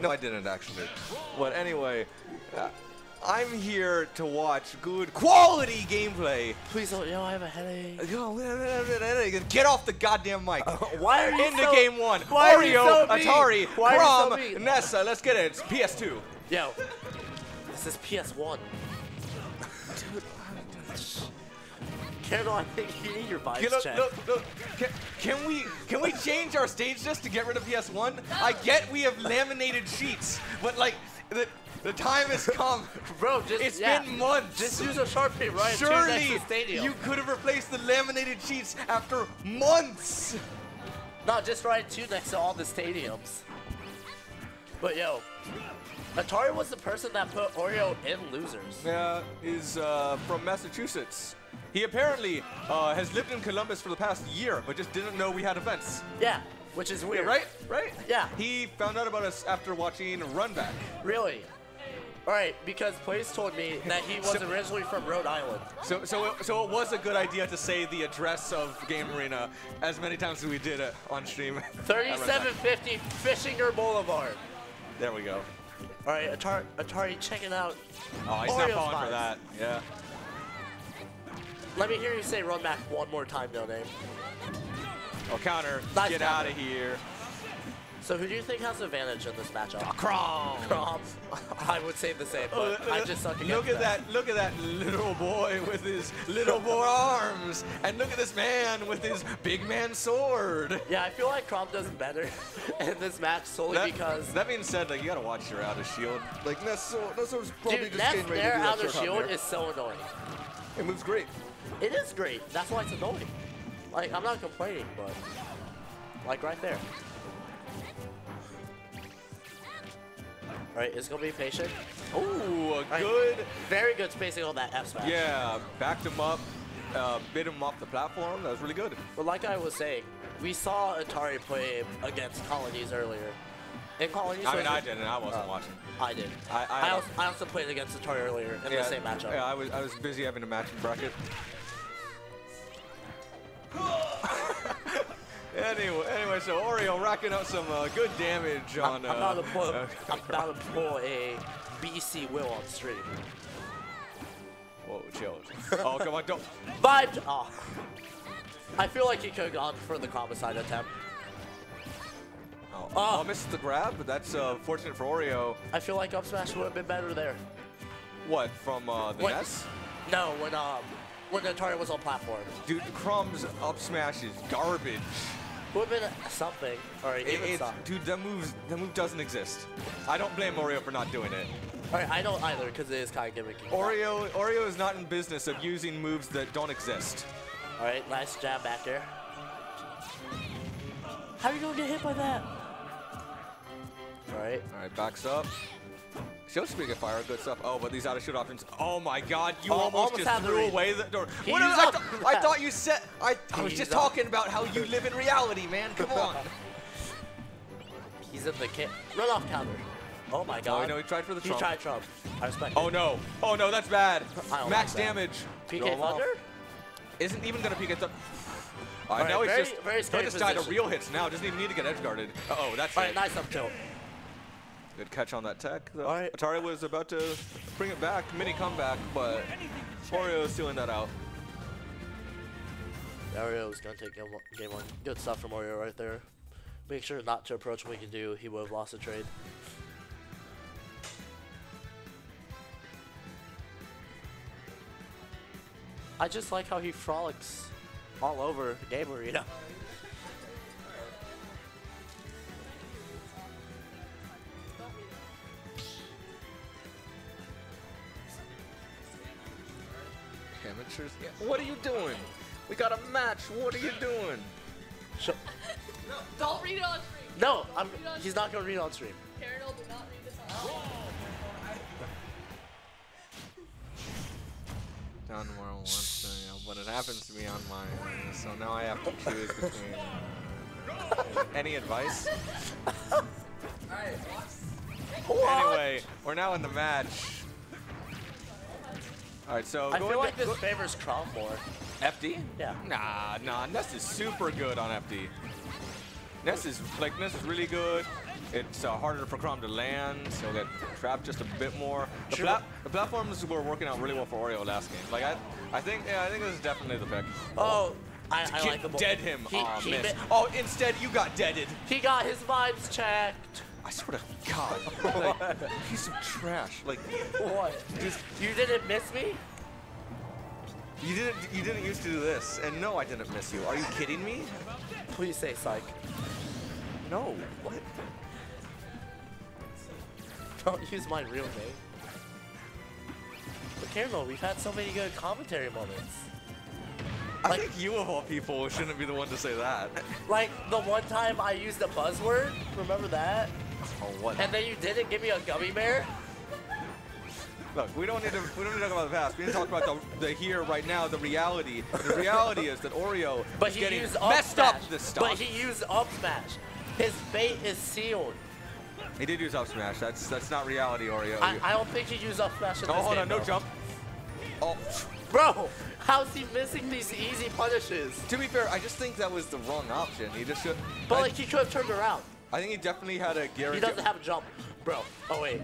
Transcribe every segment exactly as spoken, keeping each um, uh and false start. No, I didn't actually. But anyway, uh, I'm here to watch good quality gameplay. Please don't. Yo, I have a headache. Yo, headache. Get off the goddamn mic. Uh, why are you in the so, game one? Why Oreo, are you so Atari, why Chrom, are you so Ness. Let's get it. It's P S two. Yo, this is P S one. Dude, Kendall, I think you need your bias you know, check. Look, look, can, can we can we change our stage list to get rid of P S one? I get we have laminated sheets, but like the the time has come, bro. Just, it's yeah. been months. Just use a Sharpie, right? Surely you could have replaced the laminated sheets after months. No, just right two next to all the stadiums. But yo, Atari was the person that put Oreo in losers. Yeah, he's uh, from Massachusetts. He apparently uh, has lived in Columbus for the past year, but just didn't know we had events. Yeah, which is weird. Yeah, right? Right? Yeah. He found out about us after watching Runback. Really? All right, because Place told me that he was so, originally from Rhode Island. So, so, it, so it was a good idea to say the address of Game Arena as many times as we did it on stream. thirty-seven fifty Fishinger Boulevard. There we go. All right, Atari, Atari, check it out. Oh, he's Oreo not falling vibes. for that. Yeah. Let me hear you say run back one more time, though, Dave. Oh, counter. Nice Get counter. out of here. So who do you think has advantage in this matchup? Oh, Chrom. Chrom. I would say the same, but oh, I just suck against Look at that. that. Look at that little boy with his little boy arms. And look at this man with his big man sword. Yeah, I feel like Chrom does better in this match solely that, because... That being said, like, you got to watch your outer shield. Like, Ness, Ness was probably Dude, just Ness, getting ready their to do outer shield is so annoying. It moves great. It is great. That's why it's annoying. Like, I'm not complaining, but like right there. All right, it's gonna be patient. Oh, a right. good, very good spacing on that F smash. Yeah, backed him up, uh, bit him off the platform. That was really good. But like I was saying, we saw Atari play against Colonies earlier. In Colonies, I mean, I didn't. I wasn't uh, watching. I did. I I, I, also, I also played against Atari earlier in yeah, the same matchup. Yeah, I was I was busy having a matching bracket. anyway, anyway, so Oreo racking up some uh, good damage on. I'm, I'm, uh, about to pull, uh, I'm about to pull a B C Will on stream. Whoa, chills. oh, come on, don't. But oh. I feel like he could have gone for the combicide attempt. Oh, oh. oh missed the grab, but that's uh, fortunate for Oreo. I feel like up smash would have been better there. What from uh, the when, Ness? No, when um. when the target was on platform. Dude, Chrom's up smash is garbage. Would have been something. All right, it, even something. Dude, that, moves, that move doesn't exist. I don't blame Oreo for not doing it. All right, I don't either, because it is kind of gimmicky. Oreo, Oreo is not in business of using moves that don't exist. All right, nice jab back there. How are you going to get hit by that? All right. All right, backs up. Show Speak of Fire, good stuff. Oh, but these out of shoot options. Oh my God, you oh, almost, almost just threw away the door. What I, th that. I thought you said. I, I was just up. talking about how you live in reality, man. Come on. He's in the kit. Run off counter. Oh my God. Oh, I know he tried for the Chrom. He tried Chrom. I respect. Oh it. no. Oh no, that's bad. Max like damage. P K Thunder isn't even gonna P K Thunder. I right, know he's just. Very he just died to real hits now. Doesn't even need to get edge guarded. Uh oh, that's. All right, nice up tilt. Good catch on that tech. All right. Atari was about to bring it back, mini comeback, but Oreo is sealing that out. Oreo is going to take game one, game one. Good stuff from Oreo right there. Make sure not to approach what he can do. He would have lost a trade. I just like how he frolics all over Game Arena. Amateurs. Yeah. What are you doing? We got a match. What are you doing? Sh no, don't read it on stream. No, I'm, on he's stream. not going to read it on stream. Carol, do not read this on stream. Done where I want to, but it happens to be on mine, so now I have to choose between. Any advice? All right. Anyway, we're now in the match. All right, so I feel like this favors Chrom more. F D? Yeah. Nah, nah, Ness is super good on F D. Ness is like Ness is really good. It's uh, harder for Chrom to land, so get trapped just a bit more. The, pla the platforms were working out really well for Oreo last game. Like I, I think, yeah, I think this is definitely the pick. Oh, I, I like him. Dead him. He, oh, he miss. Oh, instead you got deaded. He got his vibes checked. I swear to God, like, piece of trash. Like what? Just, you didn't miss me. You didn't. You didn't used to do this, and no, I didn't miss you. Are you kidding me? Please say psych. No. What? Don't use my real name. But Caramel, we've had so many good commentary moments. I like, think you of all people shouldn't be the one to say that. Like the one time I used the buzzword, remember that? Oh, what? And then you didn't give me a gummy bear. Look, we don't need to. We don't need to talk about the past. We need to talk about the, the here, right now, the reality. The reality is that Oreo but is he getting used up messed smash. Up this stuff. But he used up smash. His fate is sealed. He did use up smash. That's that's not reality, Oreo. I, I don't think he used up smash. In oh, this hold game, on, no bro. Jump. Oh, bro, how's he missing these easy punishes? To be fair, I just think that was the wrong option. He just should. But I, like he could have turned around. I think he definitely had a guarantee. He doesn't have a jump, bro. Oh wait.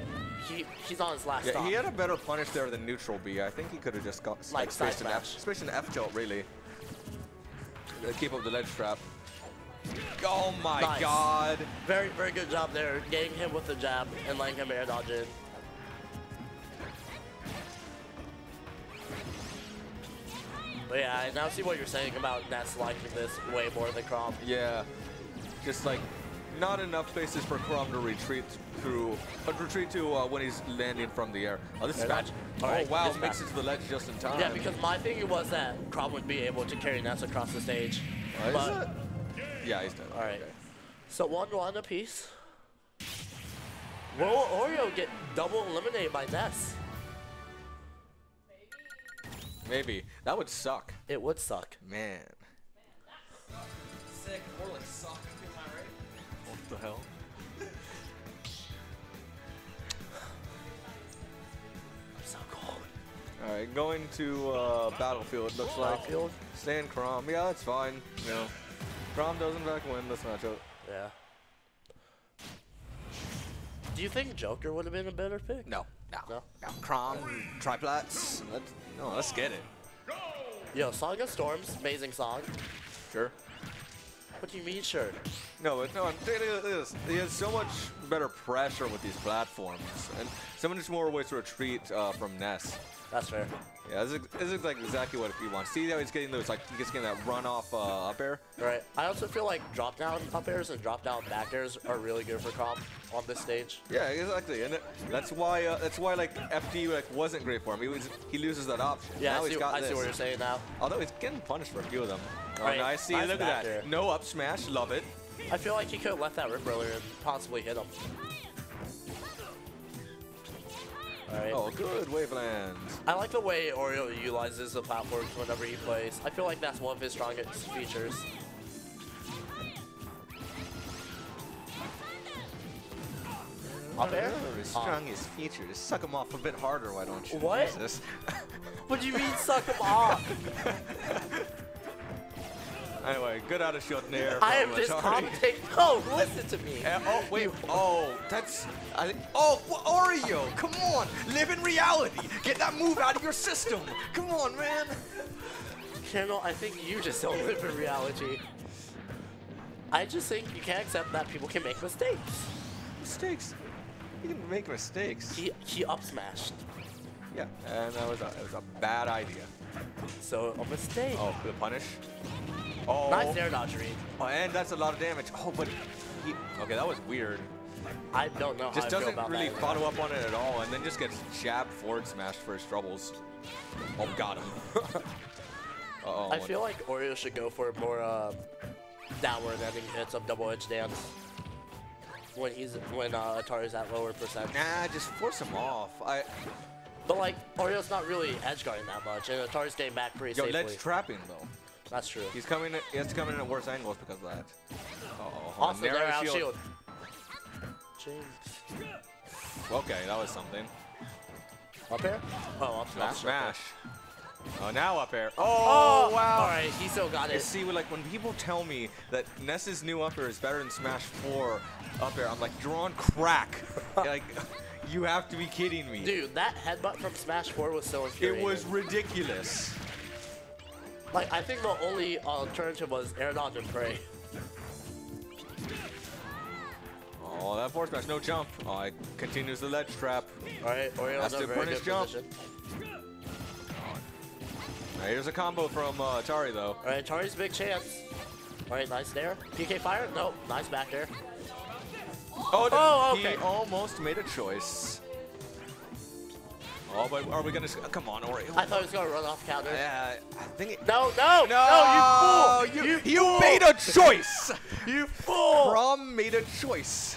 He, he's on his last yeah, stop. He had a better punish there than neutral B. I think he could have just got like, like spaced, an F, spaced an F tilt, really. Uh, keep up the ledge trap. Oh my nice. God. Very, very good job there. Getting him with the jab and letting him air dodge in. But yeah, I now see what you're saying about Ness liking this way more than Chrom. Yeah. Just like. Not enough spaces for Chrom to retreat through, but retreat to uh, when he's landing from the air. Oh, this is match. Oh right, wow, makes it to the ledge just in time. Yeah, because my thinking was that Chrom would be able to carry Ness across the stage. Uh, but yeah, he's dead. All right. Okay. So one one apiece. Will Oreo get double eliminated by Ness? Maybe. That would suck. It would suck. Man. Man, that sucks. Sick. Oreo sucks. The hell? I'm so cold. All right, going to uh, Battlefield looks like. Battlefield? Staying Chrom. Yeah, that's fine. You know, Chrom does in fact win this matchup. Yeah. Do you think Joker would have been a better pick? No. No. No. no. Chrom, Triplats. Let's, no, let's get it. Yo, Song of Storms, amazing song. Sure. What do you mean, sure? No, but no, he has so much better pressure with these platforms, and so many more ways to retreat uh, from Ness. That's fair. Yeah, this is, this is like exactly what he wants. See how he's getting those, like he's getting that runoff uh, up air. Right. I also feel like drop down up airs and drop down back airs are really good for Chrom on this stage. Yeah, exactly, and it, that's why uh, that's why like F D like wasn't great for him. He was, he loses that option. Yeah, now I, see, he's got I this. see what you're saying now. Although he's getting punished for a few of them. Oh, right. nice. See, nice look at that. Air. No up smash. Love it. I feel like he could have left that rip earlier and possibly hit him. All right. Oh, good wavelands. I like the way Oreo utilizes the platforms whenever he plays. I feel like that's one of his strongest features. Up air? His strongest um. features. Suck him off a bit harder, why don't you? What? What do you mean suck him off? Anyway, good out of shot there. I am just commenting. Oh, listen to me. Uh, oh, wait. Oh, that's. I think, oh, Oreo, come on. Live in reality. Get that move out of your system. Come on, man. Channel, I think you just don't live in reality. I just think you can't accept that people can make mistakes. Mistakes? You can make mistakes. He, he up smashed. Yeah, and that was a, it was a bad idea. So, a mistake. Oh, the punish? Oh. Nice air dodge read. Oh, and that's a lot of damage. Oh, but he, okay, that was weird. I don't know. Just how doesn't I feel about really that follow up on it at all, and then just gets jabbed forward smashed for his troubles. Oh, got him. Uh-oh, I feel like Oreo should go for more uh, downward ending hits of double edge dance when he's when uh, Atari's at lower percent. Nah, just force him off. I. But like Oreo's not really edge guarding that much, and Atari's getting back pretty Yo, safely. Yo, ledge trapping though. That's true. He's coming. He has to come in at worse angles because of that. Uh oh, also, narrow out shield. shield. Okay, that was something. Up here? Oh, up smash. Up smash. Oh, now up air. Oh, oh wow. All right, he still got it. You see, like, when people tell me that Ness's new up air is better than Smash four up air, I'm like, you're on crack. Like, you have to be kidding me. Dude, that headbutt from Smash four was so infuriating. It was ridiculous. Like, I think the only alternative was air dodge and pray. Oh, that force smash, no jump. Oh, it continues the ledge trap. All right, Oreo has to burn his jump. Right, here's a combo from uh, Atari, though. All right, Atari's big chance. All right, nice there. P K Fire? Nope, nice back there. Oh, oh okay. He almost made a choice. Oh, but are we going to... Oh, come on, Oreo. I thought he was going to run off counter. Yeah, I think... It no, no, no, no, you fool. You, you, you fool. made a choice. You fool. Chrom made a choice.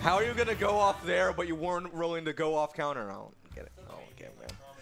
How are you going to go off there, but you weren't willing to go off counter? I don't get it. I don't get it, man.